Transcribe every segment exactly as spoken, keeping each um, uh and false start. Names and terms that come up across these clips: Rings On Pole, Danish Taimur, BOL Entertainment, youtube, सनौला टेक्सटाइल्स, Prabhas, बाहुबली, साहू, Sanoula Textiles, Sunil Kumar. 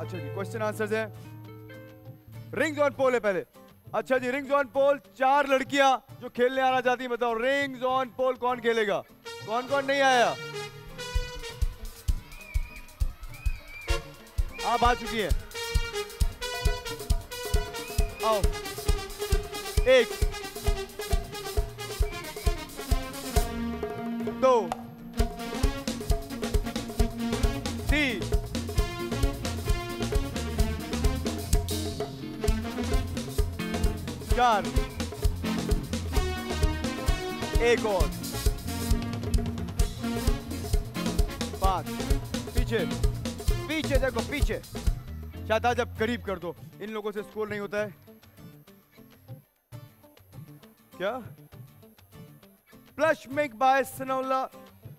अच्छा जी question answers है। रिंग्स ऑन पोल है पहले। अच्छा जी रिंग्स ऑन पोल, चार लड़कियां जो खेलने आना चाहती हैं, बताओ रिंग्स ऑन पोल कौन खेलेगा? कौन कौन नहीं आया? आप आ चुकी हैं, आओ। एक, दो, तीन, चार, एक और पांच। पीछे पीछे देखो पीछे, शायद आज आप करीब कर दो। इन लोगों से स्कोर नहीं होता है क्या? Plus make by सनौला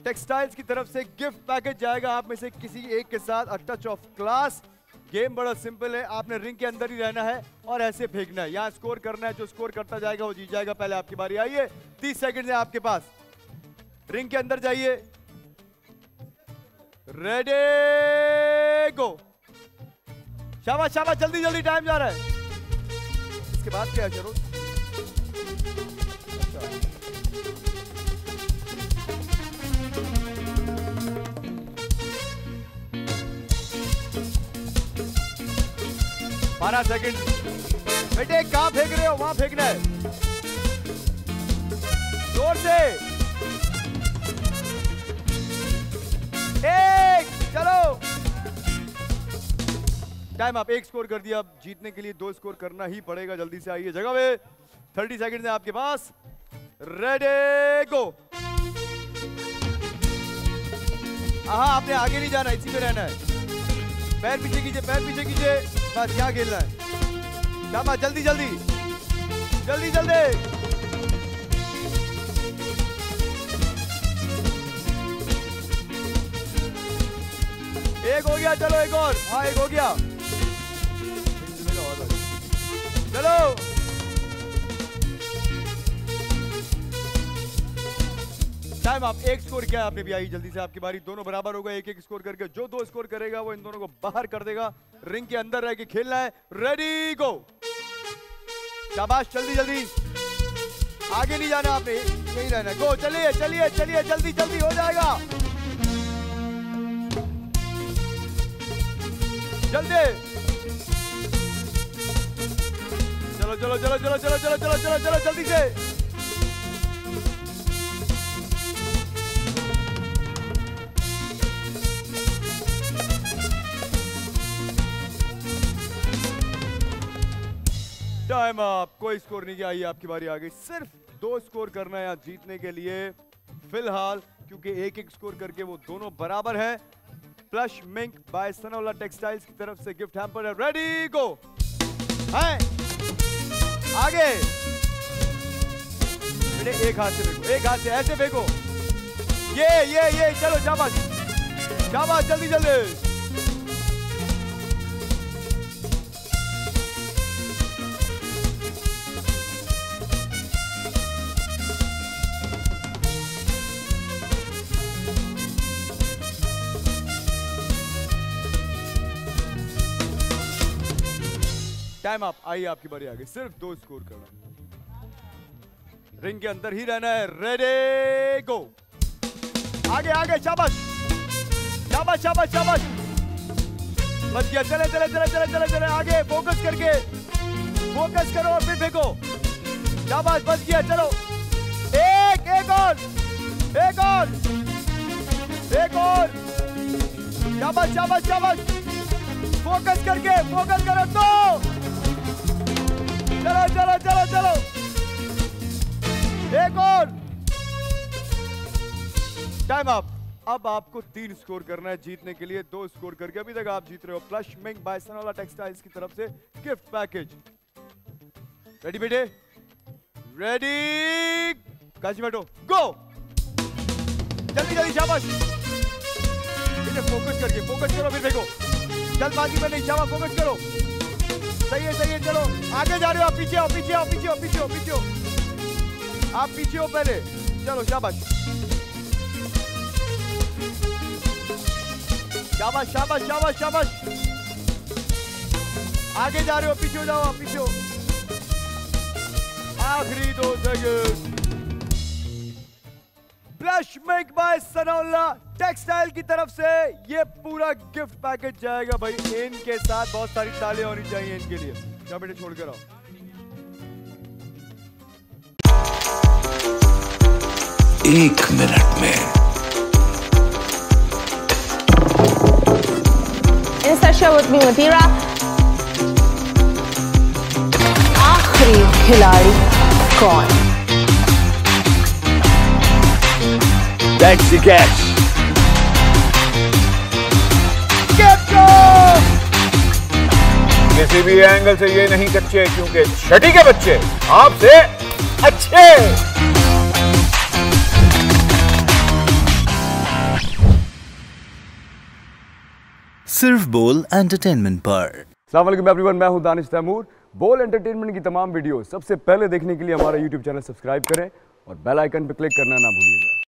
टेक्सटाइल्स की तरफ से गिफ्ट पैकेज जाएगा आप में से किसी एक के साथ। A touch of class. Game बड़ा सिंपल है, आपने रिंग के अंदर ही रहना है और ऐसे फेंकना है। यहाँ स्कोर करना है, जो स्कोर करता जाएगा वो जीत जाएगा। पहले आपकी बारी आई है, तीस सेकंड है आपके पास। रिंग के अंदर जाइए, रेडी गो। शाबाश शाबाश, जल्दी जल्दी टाइम जा रहा है। इसके बाद क्या है? जरूर बारह सेकंड। बेटे कहाँ फेंक रहे हो? वहां फेंकना है, जोर से। एक, चलो टाइम आप। एक स्कोर कर दिया, अब जीतने के लिए दो स्कोर करना ही पड़ेगा। जल्दी से आइए जगह पे, थर्टी सेकंड है आपके पास। रेडी गो। हाँ आपने आगे नहीं जाना, इसी में रहना है। पैर पीछे कीजिए, पैर पीछे कीजिए, बस यहाँ खेलना है। शाबाश, जल्दी जल्दी जल्दी जल्दी। एक हो गया, चलो एक और। हाँ एक हो गया, चलो। टाइम आप। एक स्कोर किया आपने भी, आई जल्दी से आपकी बारी। दोनों बराबर हो गए, एक एक स्कोर करके। जो दो स्कोर करेगा वो इन दोनों को बाहर कर देगा। रिंग के अंदर रह के खेलना है। Ready go. शाबाश, जल्दी जल्दी, आगे नहीं जाना आपने, यही रहना। गो, चलिए चलिए चलिए, जल्दी जल्दी हो जाएगा। जल्दी, चलो चलो चलो चलो चलो चलो चलो चलो चलो, जल्दी से। टाइम आप। कोई स्कोर नहीं किया, आइए आपकी बारी आ गई। सिर्फ दो स्कोर करना है जीतने के लिए फिलहाल, क्योंकि एक एक स्कोर करके वो दोनों बराबर हैं। Plus mink by सनौला टेक्सटाइल्स की तरफ से गिफ्ट हैम्पर है। Ready go. है आगे बेटे, एक हाथ से फेंको, एक हाथ से ऐसे फेंको। ये ये ये, चलो शाबाश शाबाश, जल्दी जल्दी। टाइम आप। आइए आपकी बारी आ गई, सिर्फ दो स्कोर करना है, रिंग के अंदर ही रहना है। Ready go. आगे आगे, शाबाश शाबाश शाबाश शाबाश, बच गया। चले चले चले चले चले चले, आगे फोकस करके, फोकस करो और फिर फेंको। शाबाश, बच गया, चलो। एक एक और, एक और, एक और। शाबाश शाबाश शाबाश, फोकस करके, फोकस करो तो। चलो चलो चलो चलो, एक और। Time up. अब आपको तीन स्कोर करना है जीतने के लिए। दो स्कोर करके अभी तक आप जीत रहे हो। Plus mink by सनौला टेक्सटाइल्स की तरफ से गिफ्ट पैकेज। रेडी बेटे? रेडी काजी बैठो, गो। जल्दी जल्दी, शाबाश। फोकस करके, फोकस करो फिर देखो। जल्दबाजी में नहीं, शाबाश, फोकस करो। सही है सही है, चलो। आगे जा रहे हो आप, पीछे हो पीछे हो पीछे हो पीछे हो पीछे हो आप, पीछे हो पहले। चलो शाबाश शाबाश शाबाश शाबाश शाबाश। आगे जा रहे हो, पीछे हो जाओ आप, पीछे हो। आखिरी दो second. Blush make by Sanaula textile की तरफ से ये पूरा गिफ्ट पैकेज जाएगा भाई इनके साथ। बहुत सारी तालियां होनी चाहिए इनके लिए। क्या बेटे छोड़कर आओ। एक मिनट में इंसर्शन विद मी मतीरा। आखिरी खिलाड़ी कौन? That's the catch. किसी भी एंगल से ये नहीं कच्चे, क्योंकि छठी के बच्चे आपसे अच्छे। सिर्फ बोल एंटरटेनमेंट पर। अस्सलाम वालेकुम एवरीवन, मैं हूं दानिश तैमूर। बोल एंटरटेनमेंट की तमाम वीडियो सबसे पहले देखने के लिए हमारा यूट्यूब चैनल सब्सक्राइब करें और बेल आइकन पर क्लिक करना ना भूलिएगा।